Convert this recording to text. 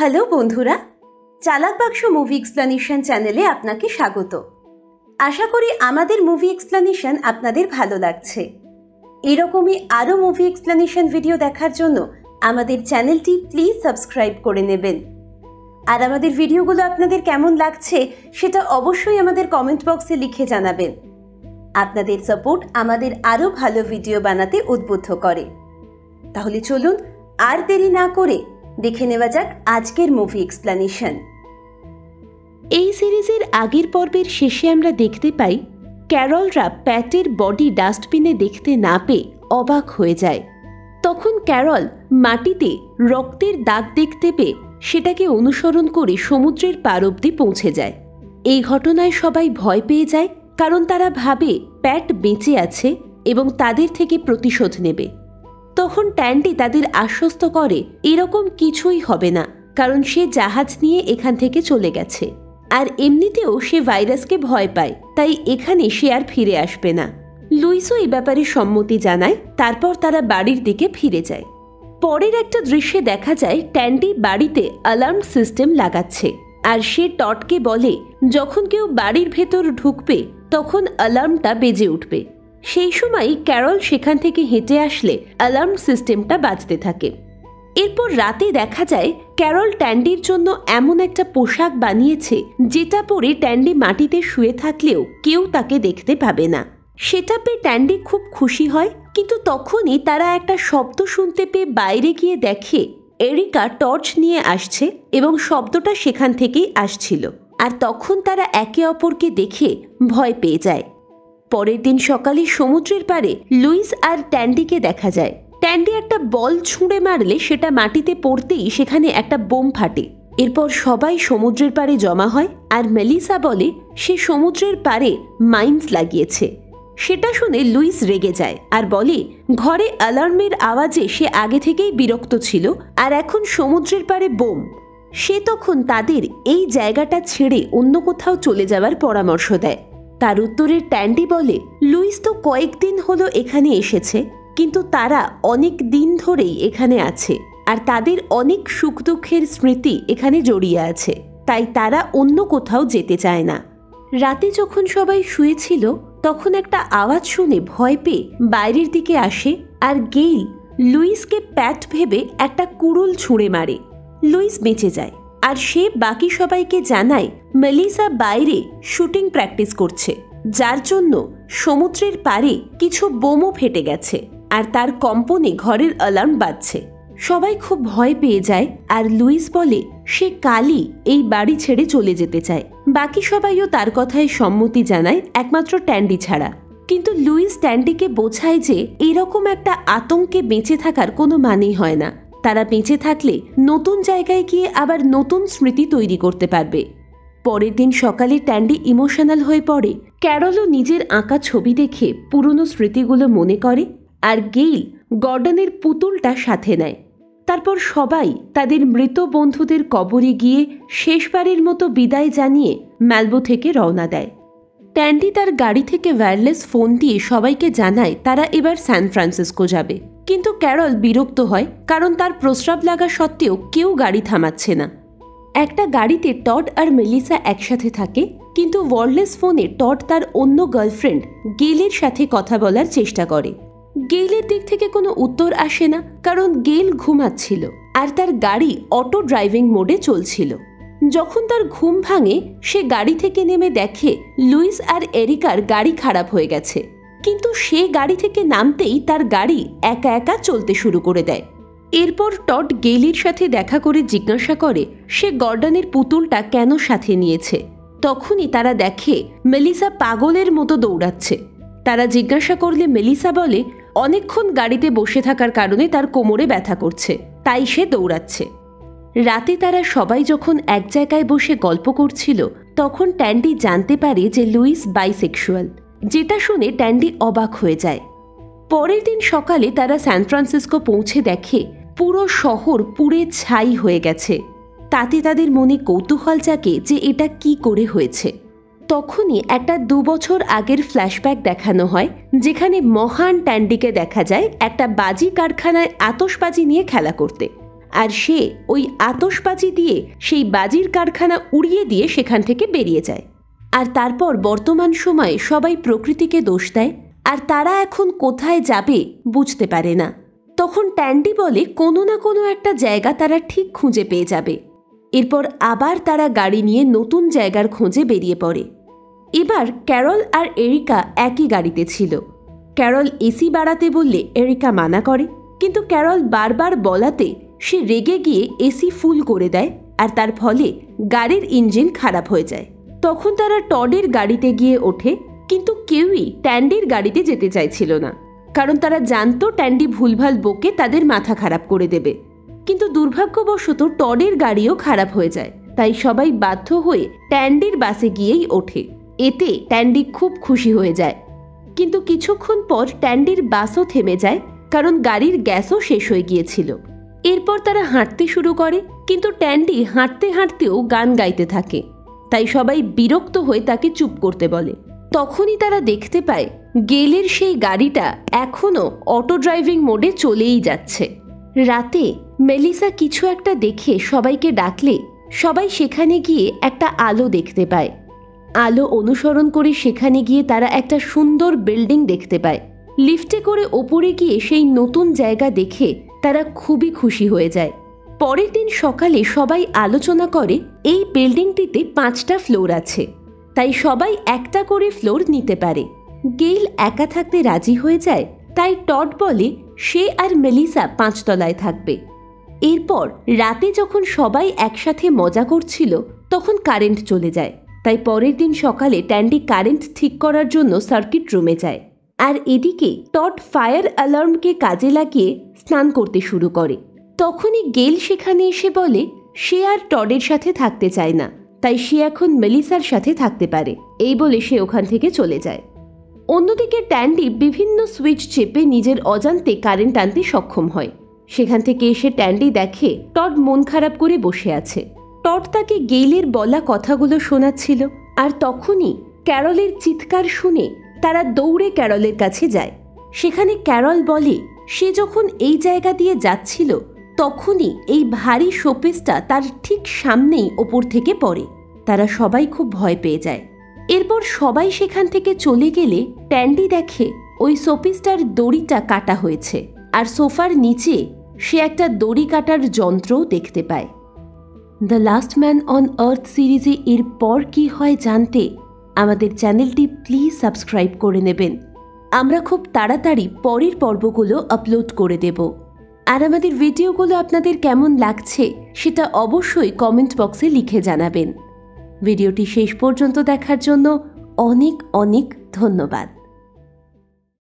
Hello বন্ধুরা, চালাক বাক্স মুভি এক্সপ্লানেশন চ্যানেলে আপনাকে স্বাগত। আশা করি আমাদের মুভি এক্সপ্লানেশন আপনাদের ভালো লাগছে। এরকমই আরও মুভি এক্সপ্লানেশন ভিডিও দেখার জন্য আমাদের চ্যানেলটি প্লিজ সাবস্ক্রাইব করে নেবেন। আর আমাদের ভিডিওগুলো আপনাদের কেমন লাগছে সেটা অবশ্যই আমাদের কমেন্ট বক্সে লিখে জানাবেন। আপনাদের সাপোর্ট আমাদের আরও ভালো ভিডিও বানাতে উদ্বুদ্ধ করে। তাহলে চলুন আর দেরি না করে দেখে নেওয়া যাক আজকের মুভি এক্সপ্লানেশন। এই সিরিজের আগের পর্বের শেষে আমরা দেখতে পাই ক্যারলরা প্যাটের বডি ডাস্টবিনে দেখতে না পেয়ে অবাক হয়ে যায়। তখন ক্যারল মাটিতে রক্তের দাগ দেখতে পেয়ে সেটাকে অনুসরণ করে সমুদ্রের পার অবধি পৌঁছে যায়। এই ঘটনায় সবাই ভয় পেয়ে যায়, কারণ তারা ভাবে প্যাট বেঁচে আছে এবং তাদের থেকে প্রতিশোধ নেবে। তখন ট্যান্ডি তাদের আশ্বস্ত করে এরকম কিছুই হবে না, কারণ সে জাহাজ নিয়ে এখান থেকে চলে গেছে, আর এমনিতেও সে ভাইরাসকে ভয় পায়, তাই এখানে সে আর ফিরে আসবে না। লুইসও এই ব্যাপারে সম্মতি জানায়। তারপর তারা বাড়ির দিকে ফিরে যায়। পরের একটা দৃশ্যে দেখা যায় ট্যান্ডি বাড়িতে অ্যালার্ম সিস্টেম লাগাচ্ছে, আর সে টটকে বলে যখন কেউ বাড়ির ভেতর ঢুকবে তখন অ্যালার্মটা বেজে উঠবে। সেই সময় ক্যারল সেখান থেকে হেঁটে আসলে অ্যালার্ম সিস্টেমটা বাজতে থাকে। এরপর রাতে দেখা যায় ক্যারল ট্যান্ডির জন্য এমন একটা পোশাক বানিয়েছে যেটা পরে ট্যান্ডি মাটিতে শুয়ে থাকলেও কেউ তাকে দেখতে পাবে না। সেটা পেয়ে ট্যান্ডি খুব খুশি হয়, কিন্তু তখনই তারা একটা শব্দ শুনতে পেয়ে বাইরে গিয়ে দেখে এরিকা টর্চ নিয়ে আসছে এবং শব্দটা সেখান থেকেই আসছিল। আর তখন তারা একে অপরকে দেখে ভয় পেয়ে যায়। পরের দিন সকালে সমুদ্রের পাড়ে লুইস আর ট্যান্ডিকে দেখা যায়। ট্যান্ডি একটা বল ছুঁড়ে মারলে সেটা মাটিতে পড়তেই সেখানে একটা বোম ফাটে। এরপর সবাই সমুদ্রের পাড়ে জমা হয়, আর মেলিসা বলে সে সমুদ্রের পাড়ে মাইন্স লাগিয়েছে। সেটা শুনে লুইস রেগে যায় আর বলে ঘরে অ্যালার্মের আওয়াজে সে আগে থেকেই বিরক্ত ছিল, আর এখন সমুদ্রের পাড়ে বোম। সে তখন তাদের এই জায়গাটা ছেড়ে অন্য কোথাও চলে যাওয়ার পরামর্শ দেয়। তার উত্তরে ট্যান্ডি বলে লুইস তো কয়েকদিন হলো এখানে এসেছে, কিন্তু তারা অনেক দিন ধরেই এখানে আছে, আর তাদের অনেক সুখ দুঃখের স্মৃতি এখানে জড়িয়ে আছে, তাই তারা অন্য কোথাও যেতে চায় না। রাতে যখন সবাই শুয়েছিল তখন একটা আওয়াজ শুনে ভয় পেয়ে বাইরের দিকে আসে, আর গেইল লুইসকে প্যাট ভেবে একটা কুড়ুল ছুঁড়ে মারে। লুইস বেঁচে যায়, আর সে বাকি সবাইকে জানায় মেলিসা বাইরে শুটিং প্র্যাকটিস করছে, যার জন্য সমুদ্রের পাড়ে কিছু বোমও ফেটে গেছে, আর তার কম্পনে ঘরের অ্যালার্ম বাজছে। সবাই খুব ভয় পেয়ে যায়, আর লুইস বলে সে কালই এই বাড়ি ছেড়ে চলে যেতে চায়। বাকি সবাইও তার কথায় সম্মতি জানায়, একমাত্র ট্যান্ডি ছাড়া। কিন্তু লুইস ট্যান্ডিকে বোঝায় যে এরকম একটা আতঙ্কে বেঁচে থাকার কোনো মানেই হয় না। তারা বেঁচে থাকলে নতুন জায়গায় গিয়ে আবার নতুন স্মৃতি তৈরি করতে পারবে। পরের দিন সকালে ট্যান্ডি ইমোশনাল হয়ে পড়ে। ক্যারলও নিজের আঁকা ছবি দেখে পুরনো স্মৃতিগুলো মনে করে, আর গেইল গর্ডনের পুতুলটা সাথে নেয়। তারপর সবাই তাদের মৃত বন্ধুদের কবরে গিয়ে শেষবারের মতো বিদায় জানিয়ে ম্যালবো থেকে রওনা দেয়। ট্যান্ডি তার গাড়ি থেকে ওয়্যারলেস ফোন দিয়ে সবাইকে জানায় তারা এবার সান ফ্রান্সিসকো যাবে, কিন্তু ক্যারল বিরক্ত হয়, কারণ তার প্রস্রাব লাগা সত্ত্বেও কেউ গাড়ি থামাচ্ছে না। একটা গাড়িতে টড আর মেলিসা একসাথে থাকে, কিন্তু ওয়্যারলেস ফোনে টড তার অন্য গার্লফ্রেন্ড গেইলের সাথে কথা বলার চেষ্টা করে। গেইলের দিক থেকে কোনো উত্তর আসে না, কারণ গেইল ঘুমাচ্ছিল আর তার গাড়ি অটো ড্রাইভিং মোডে চলছিল। যখন তার ঘুম ভাঙে সে গাড়ি থেকে নেমে দেখে লুইস আর এরিকার গাড়ি খারাপ হয়ে গেছে, কিন্তু সে গাড়ি থেকে নামতেই তার গাড়ি একা একা চলতে শুরু করে দেয়। এরপর টড গেইলের সাথে দেখা করে জিজ্ঞাসা করে সে গর্ডনের পুতুলটা কেন সাথে নিয়েছে। তখনই তারা দেখে মেলিসা পাগলের মতো দৌড়াচ্ছে। তারা জিজ্ঞাসা করলে মেলিসা বলে অনেকক্ষণ গাড়িতে বসে থাকার কারণে তার কোমরে ব্যথা করছে, তাই সে দৌড়াচ্ছে। রাতে তারা সবাই যখন এক জায়গায় বসে গল্প করছিল তখন ট্যান্ডি জানতে পারে যে লুইস বাইসেক্সুয়াল, যেটা শুনে ট্যান্ডি অবাক হয়ে যায়। পরের দিন সকালে তারা সান ফ্রান্সিসকো পৌঁছে দেখে পুরো শহর পুড়ে ছাই হয়ে গেছে। তাতে তাদের মনে কৌতূহল জাগে যে এটা কি করে হয়েছে। তখনই একটা 2 বছর আগের ফ্ল্যাশব্যাক দেখানো হয়, যেখানে মহান ট্যান্ডিকে দেখা যায় একটা বাজি কারখানায় আতশবাজি নিয়ে খেলা করতে, আর সে ওই আতশবাজি দিয়ে সেই বাজির কারখানা উড়িয়ে দিয়ে সেখান থেকে বেরিয়ে যায়। আর তারপর বর্তমান সময়ে সবাই প্রকৃতিকে দোষ দেয় আর তারা এখন কোথায় যাবে বুঝতে পারে না। তখন ট্যান্ডি বলে কোনো না কোনো একটা জায়গা তারা ঠিক খুঁজে পেয়ে যাবে। এরপর আবার তারা গাড়ি নিয়ে নতুন জায়গার খোঁজে বেরিয়ে পড়ে। এবার ক্যারল আর এরিকা একই গাড়িতে ছিল। ক্যারল এসি বাড়াতে বললে এরিকা মানা করে, কিন্তু ক্যারল বারবার বলাতে সে রেগে গিয়ে এসি ফুল করে দেয় আর তার ফলে গাড়ির ইঞ্জিন খারাপ হয়ে যায়। তখন তারা টডের গাড়িতে গিয়ে ওঠে, কিন্তু কেউই ট্যান্ডির গাড়িতে যেতে চাইছিল না, কারণ তারা জানতো ট্যান্ডি ভুলভাল বকে তাদের মাথা খারাপ করে দেবে। কিন্তু দুর্ভাগ্যবশত টডের গাড়িও খারাপ হয়ে যায়, তাই সবাই বাধ্য হয়ে ট্যান্ডির বাসে গিয়েই ওঠে। এতে ট্যান্ডি খুব খুশি হয়ে যায়, কিন্তু কিছুক্ষণ পর ট্যান্ডির বাসও থেমে যায় কারণ গাড়ির গ্যাসও শেষ হয়ে গিয়েছিল। এরপর তারা হাঁটতে শুরু করে, কিন্তু ট্যান্ডি হাঁটতে হাঁটতেও গান গাইতে থাকে, তাই সবাই বিরক্ত হয়ে তাকে চুপ করতে বলে। তখনই তারা দেখতে পায় গেলের সেই গাড়িটা এখনও অটো ড্রাইভিং মোডে চলেই যাচ্ছে। রাতে মেলিসা কিছু একটা দেখে সবাইকে ডাকলে সবাই সেখানে গিয়ে একটা আলো দেখতে পায়। আলো অনুসরণ করে সেখানে গিয়ে তারা একটা সুন্দর বিল্ডিং দেখতে পায়। লিফটে করে ওপরে গিয়ে সেই নতুন জায়গা দেখে তারা খুবই খুশি হয়ে যায়। পরের দিন সকালে সবাই আলোচনা করে এই বিল্ডিংটিতে 5টা ফ্লোর আছে, তাই সবাই একটা করে ফ্লোর নিতে পারে। গেইল একা থাকতে রাজি হয়ে যায়, তাই টড বলে সে আর মেলিসা 5 তলায় থাকবে। এরপর রাতে যখন সবাই একসাথে মজা করছিল তখন কারেন্ট চলে যায়, তাই পরের দিন সকালে ট্যান্ডি কারেন্ট ঠিক করার জন্য সার্কিট রুমে যায়। আর এদিকে টড ফায়ার অ্যালার্মকে কাজে লাগিয়ে স্নান করতে শুরু করে। তখনই গেল সেখানে এসে বলে সে আর টডের সাথে থাকতে চায় না, তাই সে এখন মেলিসার সাথে থাকতে পারে। এই বলে সে ওখান থেকে চলে যায়। অন্যদিকে ট্যান্ডি বিভিন্ন সুইচ চেপে নিজের অজান্তে কারেন্ট আনতে সক্ষম হয়। সেখান থেকে এসে ট্যান্ডি দেখে টড মন খারাপ করে বসে আছে। টড তাকে গেইলের বলা কথাগুলো শোনাচ্ছিল, আর তখনই ক্যারলের চিৎকার শুনে তারা দৌড়ে ক্যারলের কাছে যায়। সেখানে ক্যারল বলে সে যখন এই জায়গা দিয়ে যাচ্ছিল তখনই এই ভারী শোপিসটা তার ঠিক সামনেই ওপর থেকে পড়ে। তারা সবাই খুব ভয় পেয়ে যায়। এরপর সবাই সেখান থেকে চলে গেলে ট্যান্ডি দেখে ওই শোপিসটার দড়িটা কাটা হয়েছে, আর সোফার নিচে সে একটা দড়ি কাটার যন্ত্রও দেখতে পায়। The last man on earth সিরিজে এরপর কী হয় জানতে আমাদের চ্যানেলটি প্লিজ সাবস্ক্রাইব করে নেবেন। আমরা খুব তাড়াতাড়ি পরের পর্বগুলো আপলোড করে দেব। আর আমাদের ভিডিওগুলো আপনাদের কেমন লাগছে সেটা অবশ্যই কমেন্ট বক্সে লিখে জানাবেন। ভিডিওটি শেষ পর্যন্ত দেখার জন্য অনেক অনেক ধন্যবাদ।